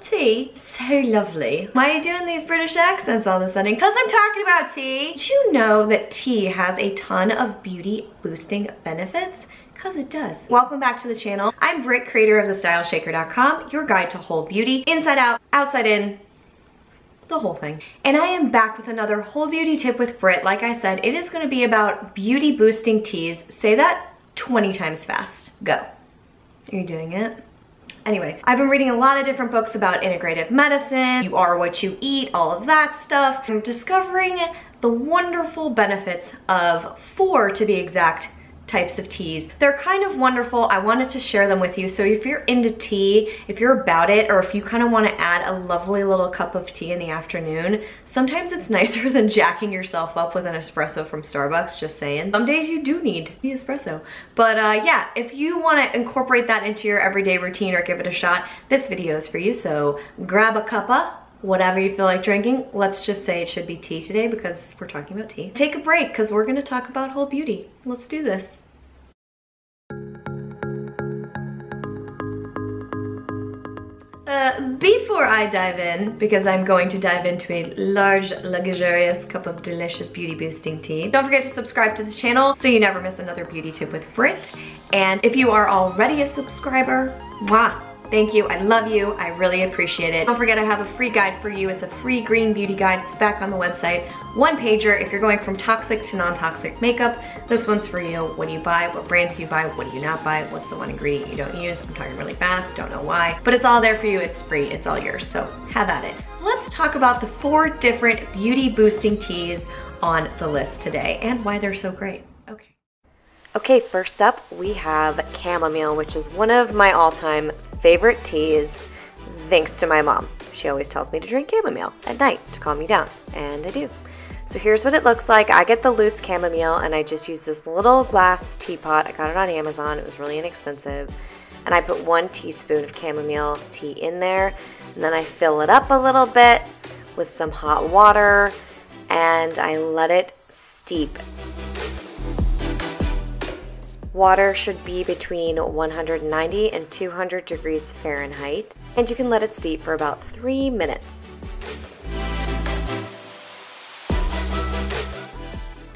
Tea. So lovely. Why are you doing these British accents all of a sudden? Because I'm talking about tea. Did you know that tea has a ton of beauty boosting benefits? Because it does. Welcome back to the channel. I'm Britt, creator of thestyleshaker.com, your guide to whole beauty, inside out, outside in, the whole thing. And I am back with another whole beauty tip with Britt. Like I said, it is going to be about beauty boosting teas. Say that 20 times fast. Go. Are you doing it? Anyway, I've been reading a lot of different books about integrative medicine, you are what you eat, all of that stuff. I'm discovering the wonderful benefits of 4, to be exact, types of teas. They're kind of wonderful. I wanted to share them with you. So if you're into tea, if you're about it, or if you kind of want to add a lovely little cup of tea in the afternoon, sometimes it's nicer than jacking yourself up with an espresso from Starbucks, just saying. Some days you do need the espresso. But yeah, if you want to incorporate that into your everyday routine or give it a shot, this video is for you. So grab a cuppa, whatever you feel like drinking. Let's just say it should be tea today because we're talking about tea. Take a break because we're going to talk about whole beauty. Let's do this. Before I dive in, because I'm going to dive into a large, luxurious cup of delicious beauty boosting tea, don't forget to subscribe to the channel so you never miss another beauty tip with Britt. And if you are already a subscriber, mwah! Thank you, I love you, I really appreciate it. Don't forget I have a free guide for you. It's a free green beauty guide, it's back on the website. 1-pager, if you're going from toxic to non-toxic makeup, this one's for you. What do you buy? What brands do you buy? What do you not buy? What's the one ingredient you don't use? I'm talking really fast, don't know why. But it's all there for you, it's free, it's all yours, so have at it. Let's talk about the 4 different beauty boosting teas on the list today and why they're so great. Okay, first up we have chamomile, which is one of my all-time favorite teas thanks to my mom. She always tells me to drink chamomile at night to calm me down, and I do. So here's what it looks like. I get the loose chamomile and I just use this little glass teapot. I got it on Amazon, it was really inexpensive. And I put 1 teaspoon of chamomile tea in there, and then I fill it up a little bit with some hot water and I let it steep. Water should be between 190 and 200 degrees Fahrenheit, and you can let it steep for about 3 minutes.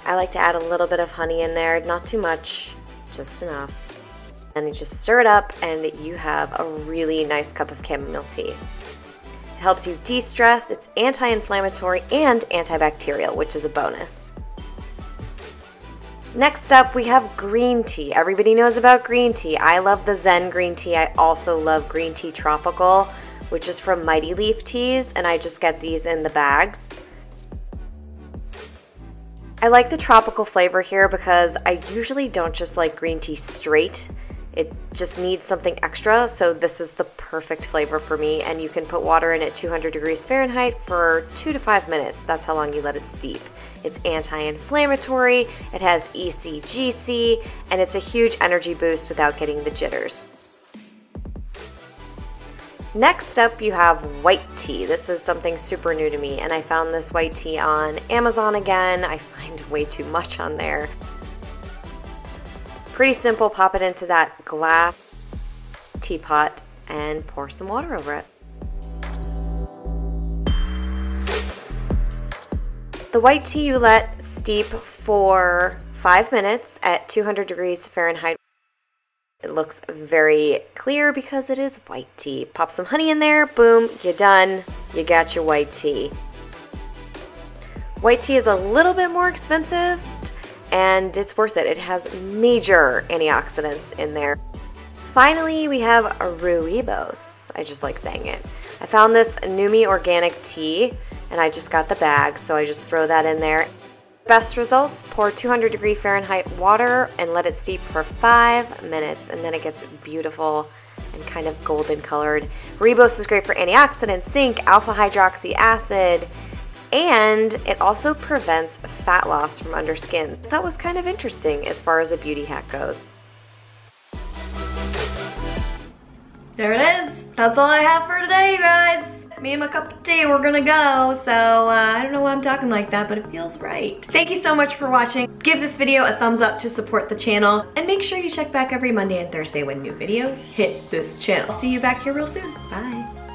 I like to add a little bit of honey in there, not too much, just enough. And you just stir it up and you have a really nice cup of chamomile tea. It helps you de-stress, it's anti-inflammatory and antibacterial, which is a bonus. Next up, we have green tea. Everybody knows about green tea. I love the Zen green tea. I also love green tea tropical, which is from Mighty Leaf Teas, and I just get these in the bags. I like the tropical flavor here because I usually don't just like green tea straight. It just needs something extra, so this is the perfect flavor for me, and you can put water in at 200 degrees Fahrenheit for 2 to 5 minutes. That's how long you let it steep. It's anti-inflammatory, it has ECGC, and it's a huge energy boost without getting the jitters. Next up, you have white tea. This is something super new to me, and I found this white tea on Amazon again. I find way too much on there. Pretty simple, pop it into that glass teapot and pour some water over it. The white tea you let steep for 5 minutes at 200 degrees Fahrenheit. It looks very clear because it is white tea. Pop some honey in there, boom, you're done. You got your white tea. White tea is a little bit more expensive and it's worth it. It has major antioxidants in there. Finally, we have Rooibos. I just like saying it. I found this Numi Organic Tea, and I just got the bag, so I just throw that in there. Best results, pour 200 degree Fahrenheit water and let it steep for 5 minutes, and then it gets beautiful and kind of golden colored. Rooibos is great for antioxidants, zinc, alpha hydroxy acid, and it also prevents fat loss from under skin. That was kind of interesting as far as a beauty hack goes. There it is. That's all I have for today, you guys. Me and my cup of tea, we're gonna go. So I don't know why I'm talking like that, but it feels right. Thank you so much for watching. Give this video a thumbs up to support the channel, and make sure you check back every Monday and Thursday when new videos hit this channel. See you back here real soon. Bye.